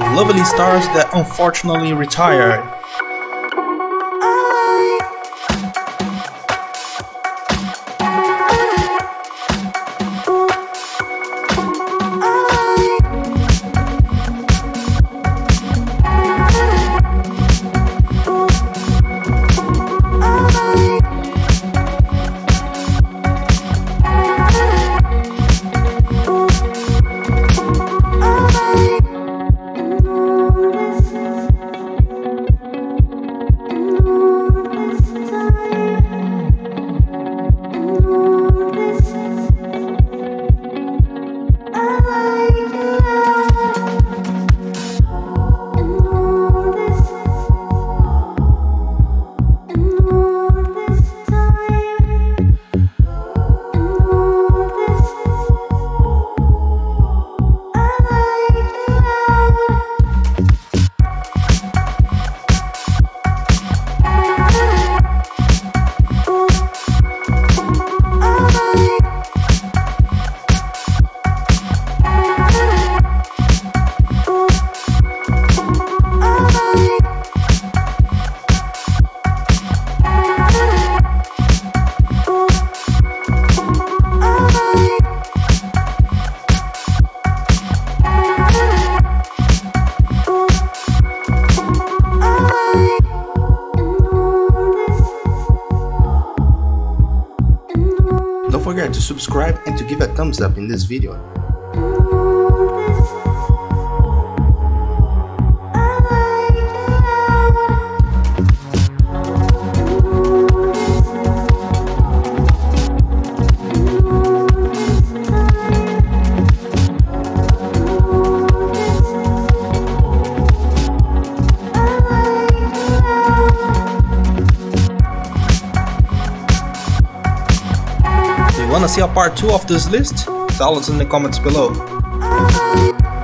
lovely stars that unfortunately retired. Don't forget to subscribe and to give a thumbs up in this video. Wanna see a part 2 of this list? Tell us in the comments below.